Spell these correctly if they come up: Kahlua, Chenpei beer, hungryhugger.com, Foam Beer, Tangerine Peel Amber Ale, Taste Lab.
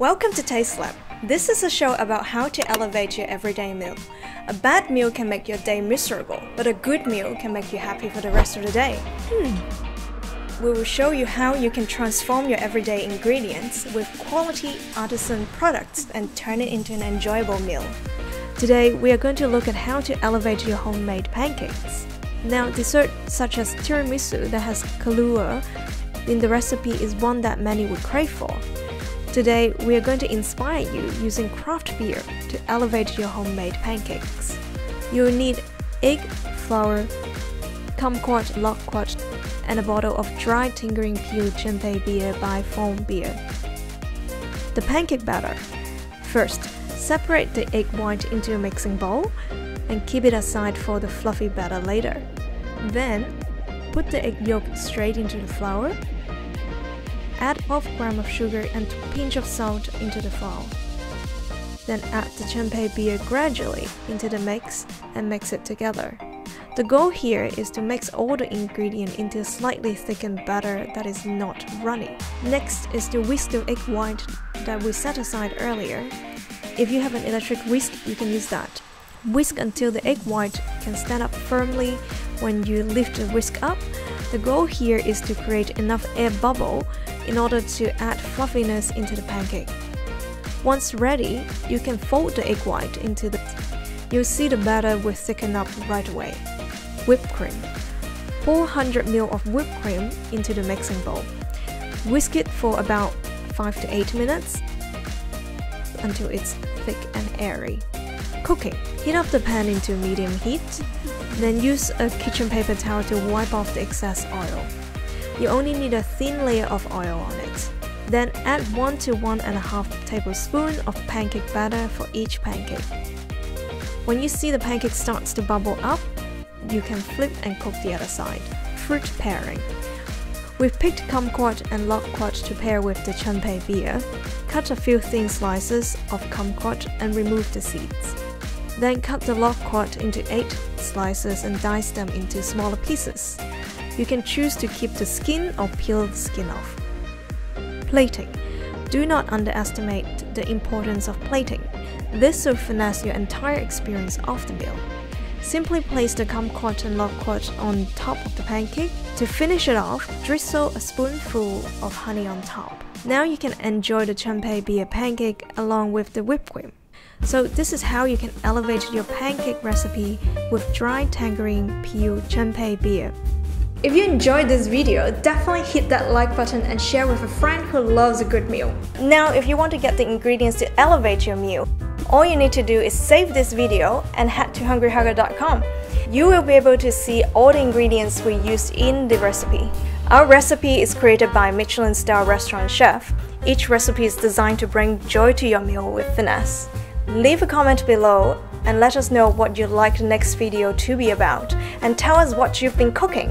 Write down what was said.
Welcome to Taste Lab. This is a show about how to elevate your everyday meal. A bad meal can make your day miserable, but a good meal can make you happy for the rest of the day. We will show you how you can transform your everyday ingredients with quality artisan products and turn it into an enjoyable meal. Today, we are going to look at how to elevate your homemade pancakes. Now, dessert such as tiramisu that has Kahlua in the recipe is one that many would crave for. Today, we are going to inspire you using craft beer to elevate your homemade pancakes. You will need egg, flour, kumquat, lockwat, and a bottle of dry Tangerine Peel Chenpei beer by Foam Beer. The pancake batter. First, separate the egg white into a mixing bowl and keep it aside for the fluffy batter later. Then, put the egg yolk straight into the flour. Add half gram of sugar and a pinch of salt into the flour. Then add the Chenpei beer gradually into the mix and mix it together. The goal here is to mix all the ingredients into a slightly thickened batter that is not runny. Next is to whisk the egg white that we set aside earlier. If you have an electric whisk, you can use that. Whisk until the egg white can stand up firmly. When you lift the whisk up, the goal here is to create enough air bubble in order to add fluffiness into the pancake. Once ready, you can fold the egg white into the... You'll see the batter will thicken up right away. Whipped cream. Pour 100 ml of whipped cream into the mixing bowl. Whisk it for about 5 to 8 minutes until it's thick and airy. Cooking. Heat up the pan into medium heat, then use a kitchen paper towel to wipe off the excess oil. You only need a thin layer of oil on it. Then add 1 to 1.5 tablespoons of pancake batter for each pancake. When you see the pancake starts to bubble up, you can flip and cook the other side. Fruit pairing. We've picked kumquat and lockwat to pair with the Chenpei beer. Cut a few thin slices of kumquat and remove the seeds. Then cut the lockwat into 8 slices and dice them into smaller pieces. You can choose to keep the skin or peel the skin off. Plating. Do not underestimate the importance of plating. This will finesse your entire experience of the meal. Simply place the kumquat and lockwat on top of the pancake. To finish it off, drizzle a spoonful of honey on top. Now you can enjoy the Chenpei beer pancake along with the whipped cream. So this is how you can elevate your pancake recipe with dry Tangerine Peel Chenpei beer. If you enjoyed this video, definitely hit that like button and share with a friend who loves a good meal. Now, if you want to get the ingredients to elevate your meal, all you need to do is save this video and head to hungryhugger.com. You will be able to see all the ingredients we used in the recipe. Our recipe is created by Michelin-star restaurant chef. Each recipe is designed to bring joy to your meal with finesse. Leave a comment below and let us know what you'd like the next video to be about, and tell us what you've been cooking.